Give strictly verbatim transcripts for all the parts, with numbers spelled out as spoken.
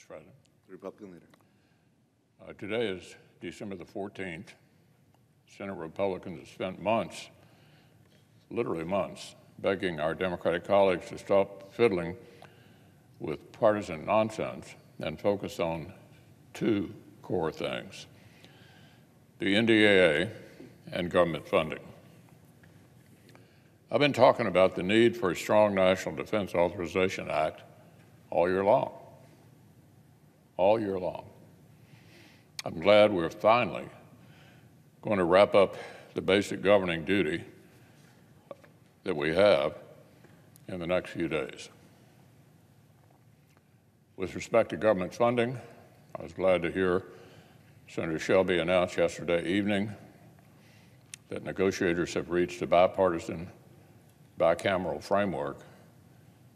Mister President. The Republican leader. Uh, today is December the fourteenth. Senate Republicans have spent months, literally months, begging our Democratic colleagues to stop fiddling with partisan nonsense and focus on two core things: the N D A A and government funding. I've been talking about the need for a strong National Defense Authorization Act all year long, all year long. I'm glad we're finally going to wrap up the basic governing duty that we have in the next few days. With respect to government funding, I was glad to hear Senator Shelby announce yesterday evening that negotiators have reached a bipartisan, bicameral framework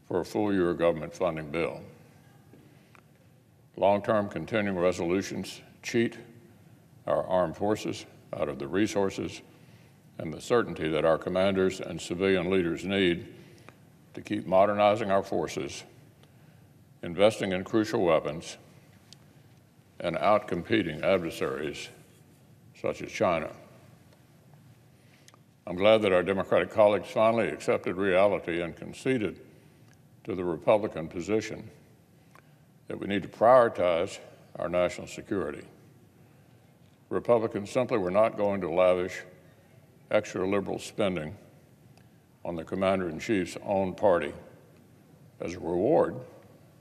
for a full-year government funding bill. Long-term continuing resolutions cheat our armed forces out of the resources and the certainty that our commanders and civilian leaders need to keep modernizing our forces, investing in crucial weapons, and outcompeting adversaries such as China. I'm glad that our Democratic colleagues finally accepted reality and conceded to the Republican position that we need to prioritize our national security. Republicans simply were not going to lavish extra liberal spending on the Commander-in-Chief's own party as a reward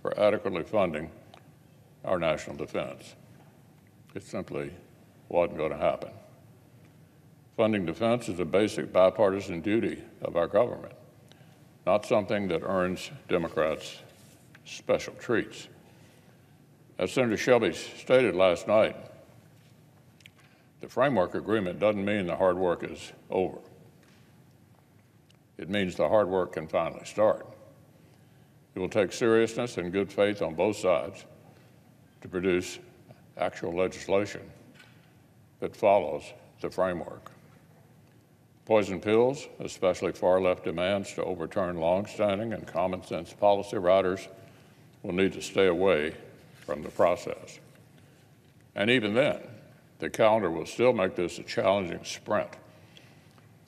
for adequately funding our national defense. It simply wasn't going to happen. Funding defense is a basic bipartisan duty of our government, not something that earns Democrats special treats. As Senator Shelby stated last night, the framework agreement doesn't mean the hard work is over. It means the hard work can finally start. It will take seriousness and good faith on both sides to produce actual legislation that follows the framework. Poison pills, especially far-left demands to overturn long-standing and common-sense policy riders, will need to stay away from the process. And even then, the calendar will still make this a challenging sprint.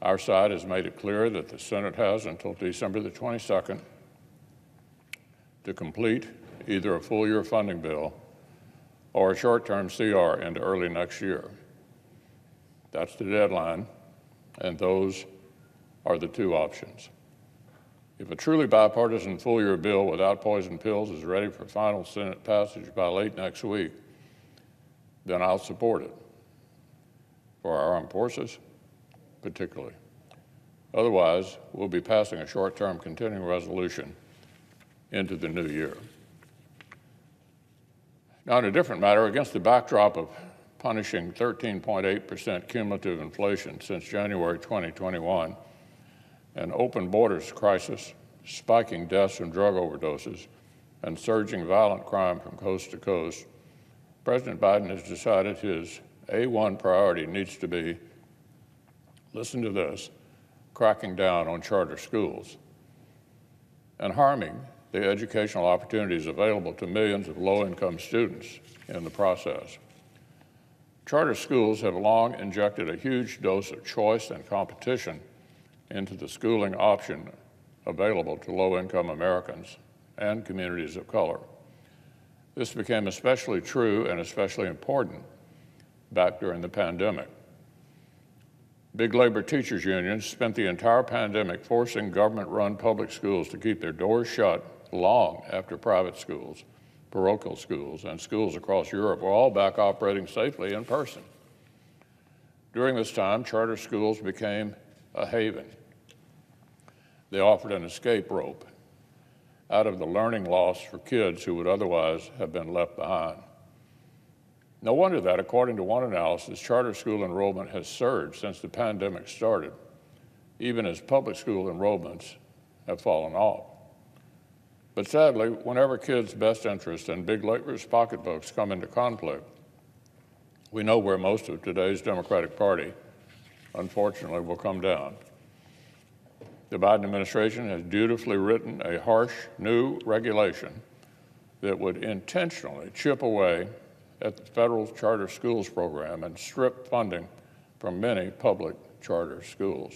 Our side has made it clear that the Senate has until December the twenty-second to complete either a full-year funding bill or a short-term C R into early next year. That's the deadline, and those are the two options. If a truly bipartisan full-year bill without poison pills is ready for final Senate passage by late next week, then I'll support it. For our armed forces, particularly. Otherwise, we'll be passing a short-term continuing resolution into the new year. Now, in a different matter, against the backdrop of punishing thirteen point eight percent cumulative inflation since January twenty twenty-one, an open borders crisis, spiking deaths from drug overdoses, and surging violent crime from coast to coast, President Biden has decided his A one priority needs to be, listen to this, cracking down on charter schools and harming the educational opportunities available to millions of low-income students in the process. Charter schools have long injected a huge dose of choice and competition into the schooling option available to low-income Americans and communities of color. This became especially true and especially important back during the pandemic. Big labor teachers' unions spent the entire pandemic forcing government-run public schools to keep their doors shut long after private schools, parochial schools, and schools across Europe were all back operating safely in person. During this time, charter schools became a haven. They offered an escape rope out of the learning loss for kids who would otherwise have been left behind. No wonder that, according to one analysis, charter school enrollment has surged since the pandemic started, even as public school enrollments have fallen off. But sadly, whenever kids' best interests and big laborers' pocketbooks come into conflict, we know where most of today's Democratic Party, unfortunately, will come down. The Biden administration has dutifully written a harsh new regulation that would intentionally chip away at the federal charter schools program and strip funding from many public charter schools.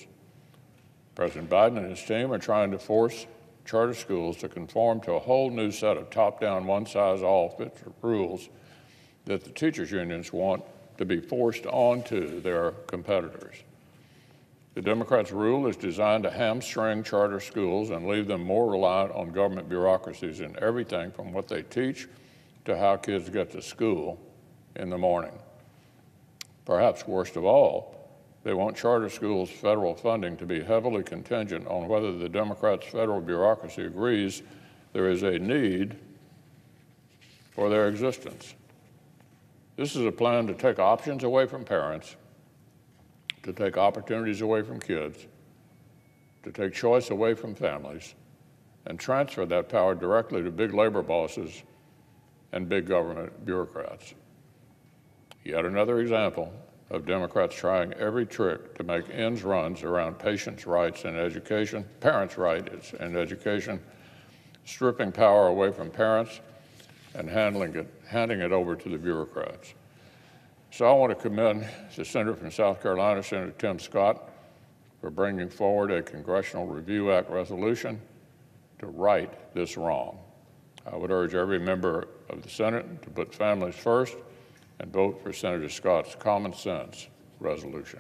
President Biden and his team are trying to force charter schools to conform to a whole new set of top-down, one-size-all-fits rules that the teachers' unions want to be forced onto their competitors. The Democrats' rule is designed to hamstring charter schools and leave them more reliant on government bureaucracies in everything from what they teach to how kids get to school in the morning. Perhaps worst of all, they want charter schools' federal funding to be heavily contingent on whether the Democrats' federal bureaucracy agrees there is a need for their existence. This is a plan to take options away from parents, to take opportunities away from kids, to take choice away from families, and transfer that power directly to big labor bosses and big government bureaucrats. Yet another example of Democrats trying every trick to make ends runs around patients' rights and education, parents' rights and education, stripping power away from parents and handling it, handing it over to the bureaucrats. So I want to commend the Senator from South Carolina, Senator Tim Scott, for bringing forward a Congressional Review Act resolution to right this wrong. I would urge every member of the Senate to put families first and vote for Senator Scott's common sense resolution.